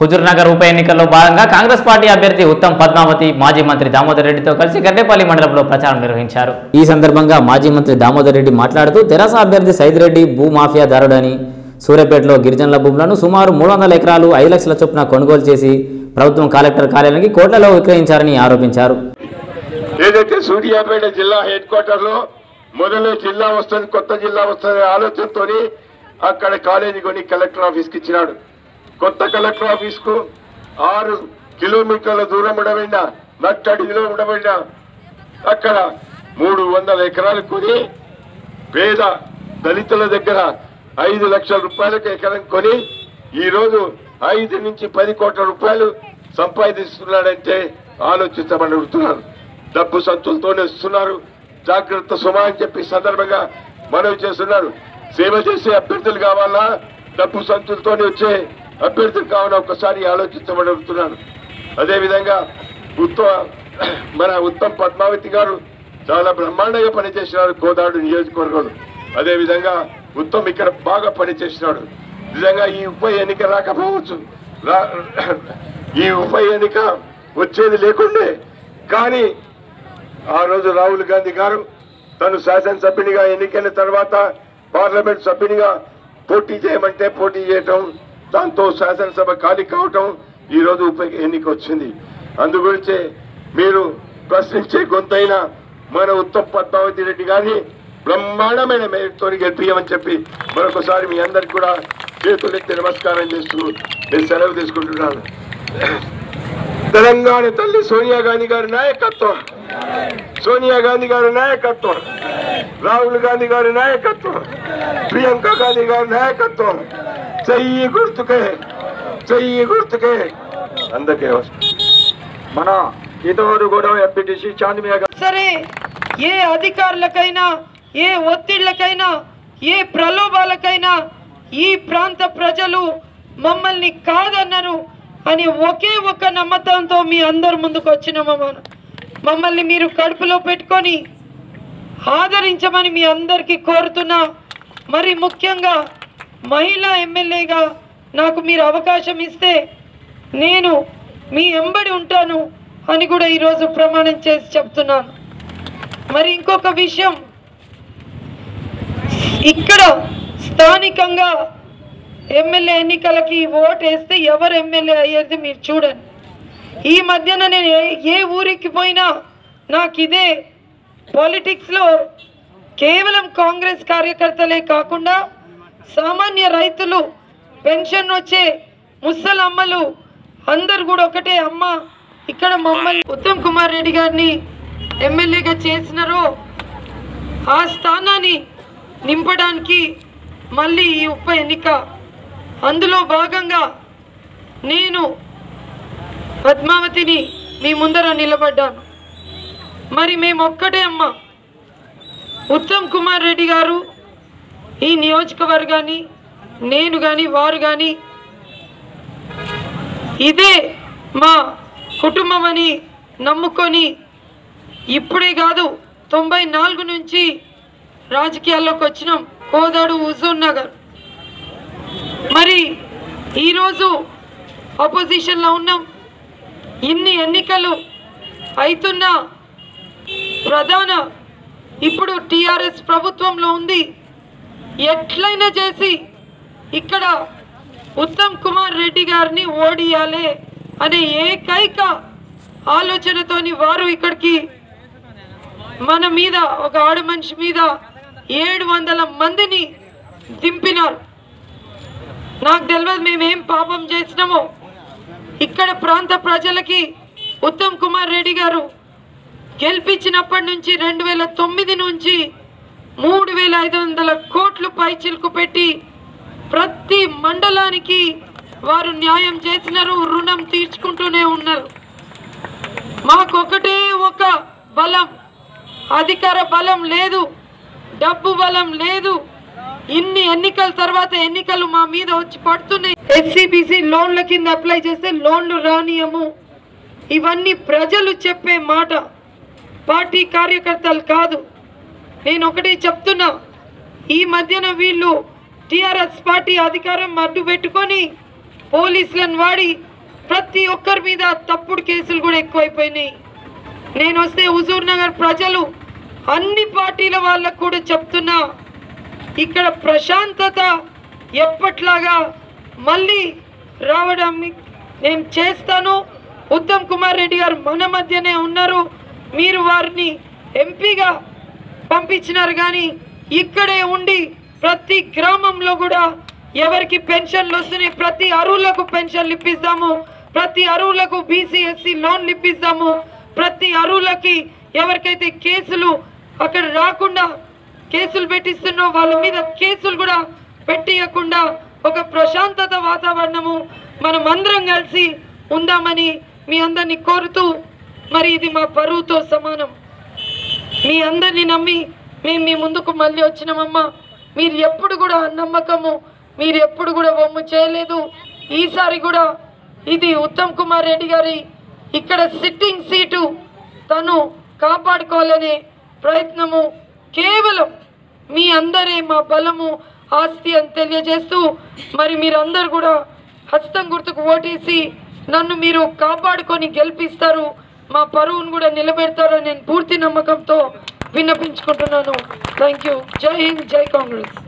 హుజూర్నగర్ ఉప ఎన్నికల్లో భాగంగా కాంగ్రెస్ పార్టీ అభ్యర్థి ఉత్తమ్ పద్మావతి మాజీ మంత్రి దామోదర్ రెడ్డితో కలిసి గరిడేపల్లి మండలంలో ప్రచారం నిర్వహించారు. ఈ సందర్భంగా మాజీ మంత్రి దామోదర్ రెడ్డి మాట్లాడుతూ తెరాస అభ్యర్థి సైద్ రెడ్డి భూమాఫియాదారుడని, సూర్యాపేటలో గిరిజనుల భూములను సుమారు 300 ఎకరాలు 5 లక్షల చొప్పున కొనుగోలు చేసి ప్రభుత్వం కలెక్టర్ కార్యాలయానికి కోట్లలో విక్రయించారని ఆరోపించారు. ఏదైతే సూర్యాపేట జిల్లా హెడ్ క్వార్టర్లో మొదలు జిల్లా వస్తుంది, కొత్త జిల్లా వస్తుంది ఆలోచనతో అక్కడ కాలేజీ కొని కలెక్టర్ ఆఫీస్కి ఇచ్చినాడు. కొత్త కలెక్టర్ ఆఫీస్ కు 6 కిలోమీటర్ల దూరం ఉండబడిన, నట్టడిలో ఉండబడిన అక్కడ 300 ఎకరాలు కొని పేద దళితుల దగ్గర 5 లక్షల రూపాయలకు ఎకరం కొని ఈరోజు 5 నుంచి 10 కోట్ల రూపాయలు సంపాదిస్తున్నాడంటే ఆలోచించమని అడుగుతున్నారు. డబ్బు సంచులతోనే వస్తున్నారు. జాగ్రత్త సుమ అని చెప్పి సందర్భంగా మనవి చేస్తున్నారు. సేవ చేసే అభ్యర్థులు కావాలా, డబ్బు సంచులతోనే వచ్చే అభ్యర్థులు కావున ఒకసారి ఆలోచించమని అడుగుతున్నాను. అదేవిధంగా మన ఉత్తమ్ పద్మావతి గారు చాలా బ్రహ్మాండంగా పనిచేసినారు కోదాడు నియోజకవర్గంలో. అదేవిధంగా ఉత్తమ్ ఇక్కడ బాగా పనిచేసినాడు. నిజంగా ఈ ఉప ఎన్నిక రాకపోవచ్చు, ఈ ఉప ఎన్నిక వచ్చేది లేకుండే, కానీ ఆ రోజు రాహుల్ గాంధీ గారు తను శాసనసభ్యునిగా ఎన్నికైన తర్వాత పార్లమెంట్ సభ్యునిగా పోటీ చేయమంటే పోటీ చేయటం, దాంతో శాసనసభ ఖాళీ కావటం, ఈరోజు ఉప ఎన్నిక వచ్చింది. అందు గురించే మీరు ప్రశ్నించే గొంతైన మన ఉత్తమ్ పద్మావతి రెడ్డి గారిని బ్రహ్మాండమైన మేరతో గెలిపియమని చెప్పి మరొకసారి మీ అందరికి కూడా చేతులెత్తి నమస్కారం చేస్తూ నేను సెలవు తీసుకుంటున్నాను. తెలంగాణ తల్లి సోనియా గాంధీ గారి నాయకత్వం, సోనియా గాంధీ గారి నాయకత్వం, రాహుల్ గాంధీ గారి నాయకత్వం, ప్రియాంక గాంధీ గారి నాయకత్వం, చెయ్యి గుర్తుకే చెయ్యి గుర్తుకే. అందుకే మన ఇతరు కూడా ఎంపీటీసీ చాంద్మియా సరే, ఏ అధికారులకైనా, ఏ ఒత్తిళ్లకైనా, ఏ ప్రలోభాలకైనా ఈ ప్రాంత ప్రజలు మమ్మల్ని కాదన్నారు అని ఒకే ఒక్క నమ్మకంతో మీ అందరు ముందుకు వచ్చిన మమ్మల్ని మీరు కడుపులో పెట్టుకొని ఆదరించమని మీ అందరికీ కోరుతున్నా. మరి ముఖ్యంగా మహిళా ఎమ్మెల్యేగా నాకు మీరు అవకాశం ఇస్తే నేను మీ వెంబడి ఉంటాను అని కూడా ఈరోజు ప్రమాణం చేసి చెప్తున్నాను. మరి ఇంకొక విషయం, ఇక్కడ స్థానికంగా ఎమ్మెల్యే ఎన్నికలకి ఓటు వేస్తే ఎవరు ఎమ్మెల్యే అయ్యేది మీరు చూడండి. ఈ మధ్యన నేను ఏ ఊరికి పోయినా నాకు ఇదే పాలిటిక్స్లో కేవలం కాంగ్రెస్ కార్యకర్తలే కాకుండా సామాన్య రైతులు, పెన్షన్ వచ్చే ముసలమ్మలు అందరు కూడా ఒకటే అమ్మ ఇక్కడ మమ్మల్ని ఉత్తమ్ కుమార్ రెడ్డి గారిని ఎమ్మెల్యేగా చేసినారో ఆ స్థానాన్ని నింపడానికి మళ్ళీ ఈ ఉప ఎన్నిక, అందులో భాగంగా నేను పద్మావతిని మీ ముందర నిలబడ్డాను. మరి మేము ఒక్కటే అమ్మ, ఉత్తమ్ కుమార్ రెడ్డి గారు ఈ నియోజకవర్గాన్ని, నేను కానీ వారు కానీ ఇదే మా కుటుంబం అని నమ్ముకొని ఇప్పుడే కాదు 94 నుంచి రాజకీయాల్లోకి వచ్చినాం, కోదాడు హుజూర్నగర్. మరి ఈరోజు ఆపోజిషన్లో ఉన్నాం. ఇన్ని ఎన్నికలు అవుతున్న ప్రధాన ఇప్పుడు టీఆర్ఎస్ ప్రభుత్వంలో ఉంది. ఎట్లయినా చేసి ఇక్కడ ఉత్తమ్ కుమార్ రెడ్డి గారిని ఓడియాలి అనే ఏకైక ఆలోచనతోని వారు ఇక్కడికి మన మీద, ఒక ఆడ మనిషి మీద 700 మందిని దింపినారు. నాకు తెలియదు మేమేం పాపం చేసినామో. ఇక్కడ ప్రాంత ప్రజలకి ఉత్తమ్ కుమార్ రెడ్డి గారు గెలిపించినప్పటి నుంచి 2009 నుంచి 3,500 కోట్లు పైచిలుకు పెట్టి ప్రతి మండలానికి వారు న్యాయం చేసినారు, రుణం తీర్చుకుంటూనే ఉన్నారు. మాకొకటే ఒక బలం, అధికార బలం లేదు, డబ్బు బలం లేదు. ఇన్ని ఎన్నికల తర్వాత ఎన్నికలు మా మీద వచ్చి పడుతున్నాయి. ఎస్సీబీసీ లోన్ల కింద అప్లై చేస్తే లోన్లు రానియము. ఇవన్నీ ప్రజలు చెప్పే మాట, పార్టీ కార్యకర్తలు కాదు. నేను ఒకటి చెప్తున్నా, ఈ మధ్యన వీళ్ళు టీఆర్ఎస్ పార్టీ అధికారం అడ్డు పెట్టుకొని పోలీసులను వాడి ప్రతి ఒక్కరి మీద తప్పుడు కేసులు కూడా ఎక్కువైపోయినాయి. నేను వస్తే హుజూర్నగర్ ప్రజలు అన్ని పార్టీల వాళ్ళకు కూడా చెప్తున్నా, ఇక్కడ ప్రశాంతత ఎప్పట్లాగా మళ్ళీ రావడానికి నేను చేస్తాను. ఉత్తమ్ కుమార్ రెడ్డి గారు మన మధ్యనే ఉన్నారు. మీరు వారిని ఎంపీగా పంపించినారు కానీ ఇక్కడే ఉండి ప్రతి గ్రామంలో కూడా ఎవరికి పెన్షన్లు వస్తున్నాయి ప్రతి అరువులకు పెన్షన్లు ఇప్పిస్తాము, ప్రతి అరువులకు బీసీ ఎస్సీ లోన్లు ఇప్పిస్తాము, ప్రతి అరువులకి ఎవరికైతే కేసులు అక్కడ రాకుండా కేసులు పెట్టిస్తున్నో వాళ్ళ మీద కేసులు కూడా పెట్టియకుండా ఒక ప్రశాంతత వాతావరణము మనం అందరం కలిసి ఉందామని మీ అందరినీ కోరుతూ, మరి ఇది మా పరువుతో సమానం. మీ అందరినీ నమ్మి మేము మీ ముందుకు మళ్ళీ వచ్చినామమ్మా. మీరు ఎప్పుడు కూడా నమ్మకము, మీరు ఎప్పుడు కూడా వమ్ము చేయలేదు. ఈసారి కూడా ఇది ఉత్తమ్ కుమార్ రెడ్డి గారి ఇక్కడ సిట్టింగ్ సీటు తను కాపాడుకోవాలనే ప్రయత్నము కేవలం మీ అందరే మా బలము ఆస్తి అని తెలియజేస్తూ, మరి మీరందరూ కూడా హస్తం గుర్తుకు ఓటేసి నన్ను మీరు కాపాడుకొని గెలిపిస్తారు, మా పరువును కూడా నిలబెడతారని నేను పూర్తి నమ్మకంతో విన్నపించుకుంటున్నాను. Thank you. జై హింద్, జై కాంగ్రెస్.